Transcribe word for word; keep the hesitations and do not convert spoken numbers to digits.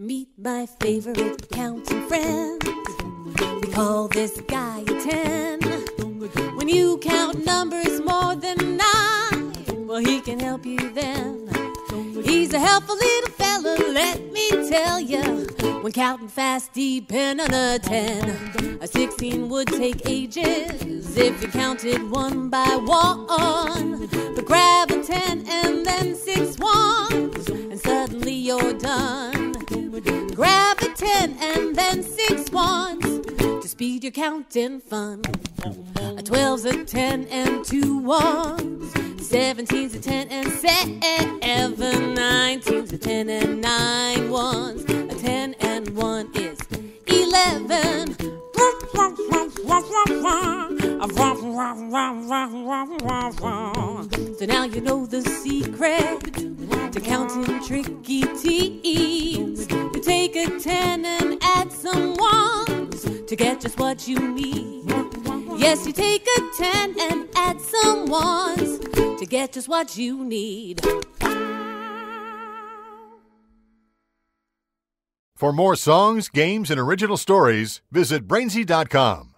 Meet my favorite accounting friend. We call this guy a ten. When you count numbers more than nine, well, he can help you then. He's a helpful little fella, let me tell ya. When counting fast, depend on a ten. A sixteen would take ages if you counted one by one. But grab a ten and then six ones, and suddenly you're done. Grab a ten and then six ones to speed your counting fun. A twelve's a ten and two ones. Seventeen's a ten and seven. Nineteen's a ten and nine ones. A ten and one is eleven. So now you know the secret to counting tricky teens. You take a ten and add some ones to get just what you need. Yes, you take a ten and add some ones to get just what you need. For more songs, games, and original stories, visit Brainzy dot com.